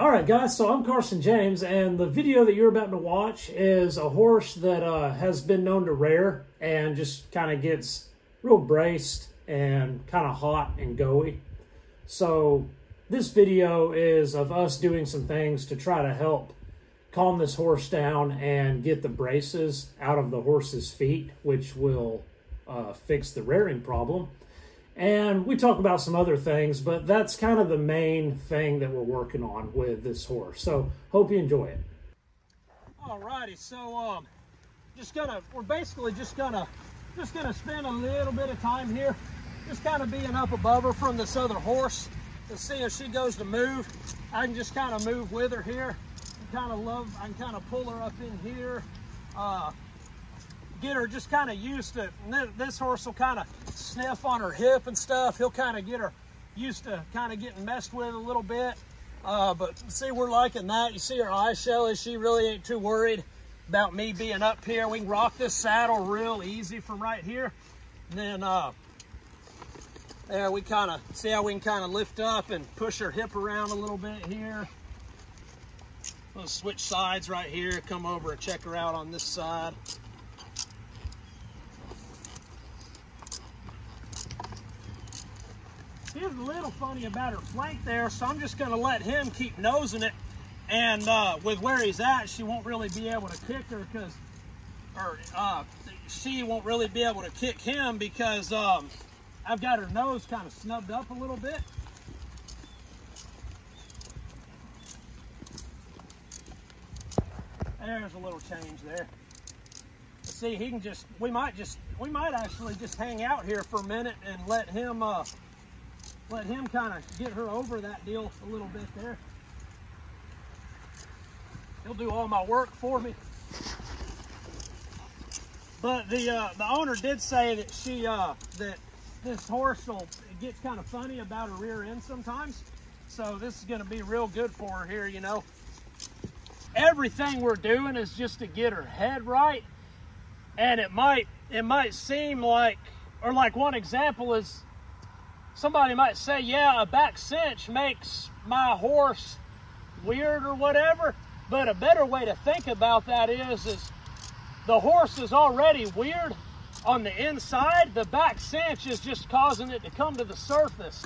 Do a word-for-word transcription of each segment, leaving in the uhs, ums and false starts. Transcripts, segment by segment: all right, guys, so I'm Carson James, and the video that you're about to watch is a horse that uh, has been known to rear and just kind of gets real braced and kind of hot and goey. So this video is of us doing some things to try to help calm this horse down and get the braces out of the horse's feet, which will uh, fix the rearing problem. And we talk about some other things, but that's kind of the main thing that we're working on with this horse. So hope you enjoy it. Alrighty, so um, just gonna we're basically just gonna just gonna spend a little bit of time here, just kind of being up above her from this other horse to see if she goes to move. I can just kind of move with her here. Kind of love. I can kind of pull her up in here. Uh, get her just kind of used to this horse will kind of sniff on her hip and stuff. He'll kind of get her used to kind of getting messed with a little bit, uh but see, we're liking that. You see her eye shelly, she really ain't too worried about me being up here. We can rock this saddle real easy from right here, and then uh there we kind of see how we can kind of lift up and push her hip around a little bit here. We'll switch sides right here, come over and check her out on this side. He's a little funny about her flank there, so I'm just going to let him keep nosing it, and uh, with where he's at, she won't really be able to kick her because, or uh, she won't really be able to kick him because um, I've got her nose kind of snubbed up a little bit. There's a little change there. See, he can just, we might just, we might actually just hang out here for a minute and let him, uh, Let him kind of get her over that deal a little bit there. He'll do all my work for me. But the uh, the owner did say that she uh, that this horse will it gets kind of funny about her rear end sometimes. So this is going to be real good for her here, you know. Everything we're doing is just to get her head right, and it might it might seem like, or like one example is, somebody might say, yeah, a back cinch makes my horse weird or whatever, but a better way to think about that is, is the horse is already weird on the inside. The back cinch is just causing it to come to the surface.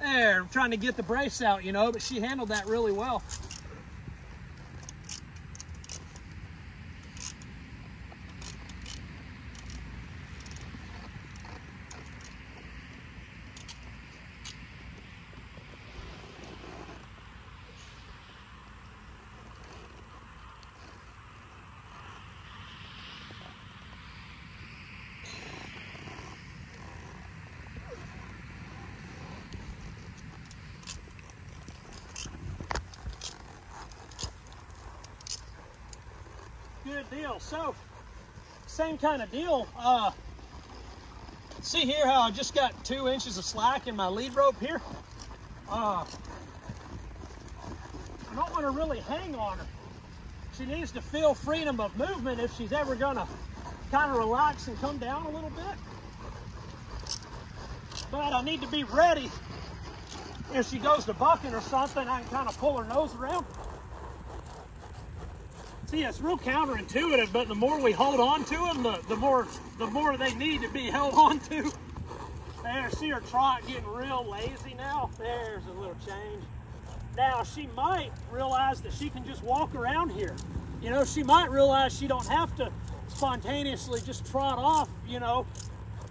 There, I'm trying to get the brace out, you know, but she handled that really well. Good deal. So same kind of deal. Uh, see here how I just got two inches of slack in my lead rope here. Uh, I don't want to really hang on her. She needs to feel freedom of movement if she's ever gonna kind of relax and come down a little bit. But I need to be ready if she goes to bucking or something. I can kind of pull her nose around. See, it's real counterintuitive, but the more we hold on to them, the, the more the more they need to be held on to. There, see her trot getting real lazy now. There's a little change. Now, she might realize that she can just walk around here. You know, she might realize she don't have to spontaneously just trot off, you know.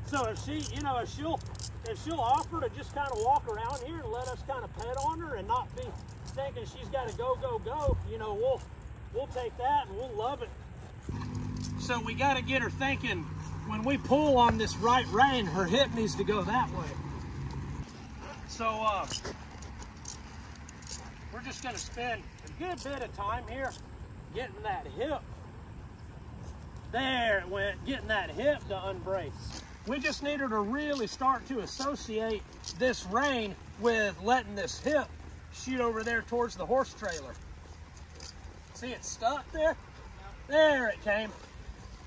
So if she, you know, if she'll, if she'll offer to just kind of walk around here and let us kind of pet on her and not be thinking she's got to go, go, go, you know, we'll... We'll take that and we'll love it. So we got to get her thinking, when we pull on this right rein, her hip needs to go that way. So uh, we're just going to spend a good bit of time here getting that hip. There it went, getting that hip to unbrace. We just need her to really start to associate this rein with letting this hip shoot over there towards the horse trailer. See it stuck there? There it came.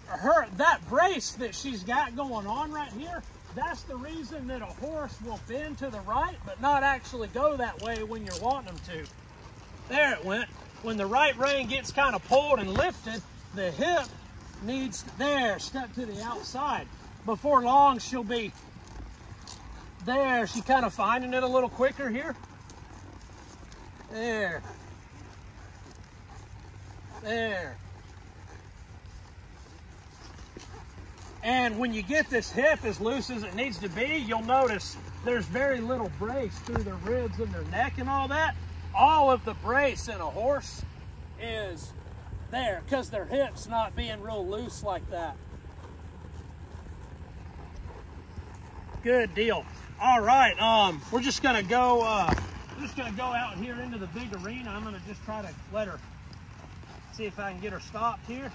Her, that brace that she's got going on right here That's the reason that a horse will bend to the right but not actually go that way when you're wanting them to. There it went. When the right rein gets kind of pulled and lifted, the hip needs there, step to the outside. Before long, she'll be there. She's kind of finding it a little quicker here. There. There. And when you get this hip as loose as it needs to be, you'll notice there's very little brace through their ribs and their neck and all that. All of the brace in a horse is there because their hip's not being real loose like that. Good deal. All right, um, we're just gonna go. Uh, we're just gonna go out here into the big arena. I'm gonna just try to let her see if I can get her stopped here.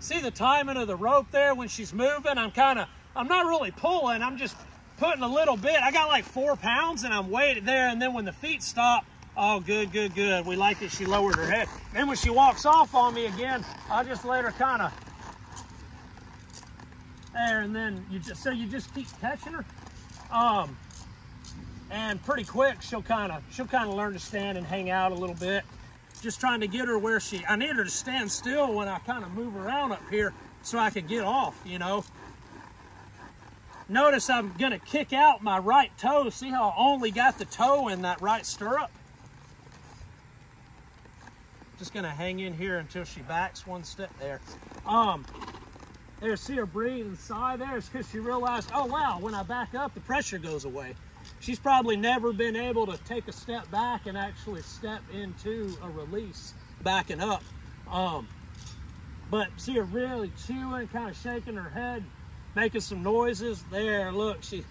See the timing of the rope there when she's moving? I'm kind of, I'm not really pulling. I'm just putting a little bit. I got like four pounds and I'm weighted there. And then when the feet stop, oh, good, good, good. We like that she lowered her head. Then when she walks off on me again, I just let her kind of there. And then you just, so you just keep catching her. Um, and pretty quick, she'll kind of, she'll kind of learn to stand and hang out a little bit. Just trying to get her where she, I need her to stand still when I kind of move around up here so I can get off, you know. Notice I'm going to kick out my right toe. See how I only got the toe in that right stirrup? Just going to hang in here until she backs one step there. Um, there, see her breathe and sigh there? It's because she realized, oh, wow, when I back up, the pressure goes away. She's probably never been able to take a step back and actually step into a release backing up. Um, but see her really chewing, kind of shaking her head, making some noises. There, look, she,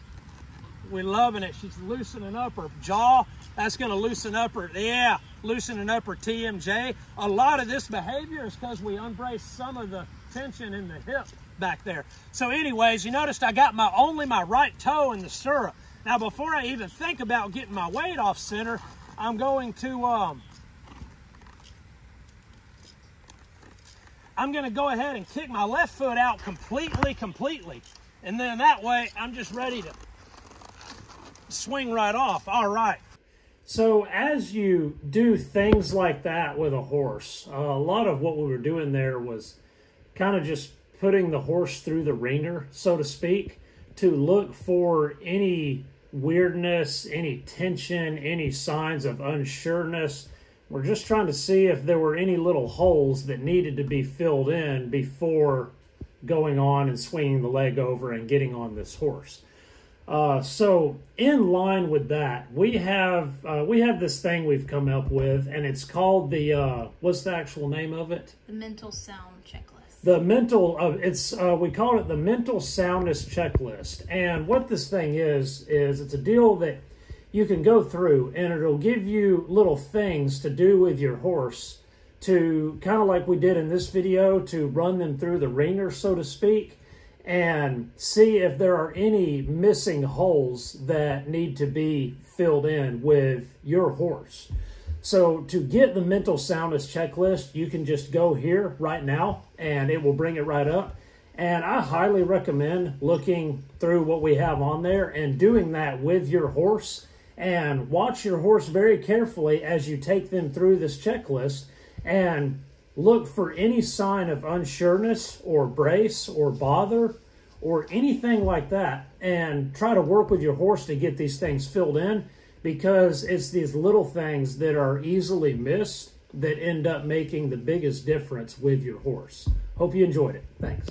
we're loving it. She's loosening up her jaw. That's going to loosen up her, yeah, loosening up her T M J. A lot of this behavior is because we unbrace some of the tension in the hip back there. So anyways, you noticed I got my only my right toe in the stirrup. Now, before I even think about getting my weight off center, I'm going to, um, I'm going to go ahead and kick my left foot out completely, completely. And then that way, I'm just ready to swing right off. All right. So as you do things like that with a horse, uh, a lot of what we were doing there was kind of just putting the horse through the ringer, so to speak, to look for any weirdness, any tension, any signs of unsureness. We're just trying to see if there were any little holes that needed to be filled in before going on and swinging the leg over and getting on this horse. Uh, so in line with that, we have uh, we have this thing we've come up with, and it's called the, uh, what's the actual name of it? The Mental Sound Checklist. The mental, uh, it's uh, we call it the Mental Soundness Checklist. And what this thing is, is it's a deal that you can go through and it'll give you little things to do with your horse to, kind of like we did in this video, to run them through the ringer, so to speak, and see if there are any missing holes that need to be filled in with your horse. So to get the Mental Soundness Checklist, you can just go here right now, and it will bring it right up. And I highly recommend looking through what we have on there and doing that with your horse. And watch your horse very carefully as you take them through this checklist and look for any sign of unsureness or brace or bother or anything like that. And try to work with your horse to get these things filled in, because it's these little things that are easily missed that end up making the biggest difference with your horse. Hope you enjoyed it. Thanks.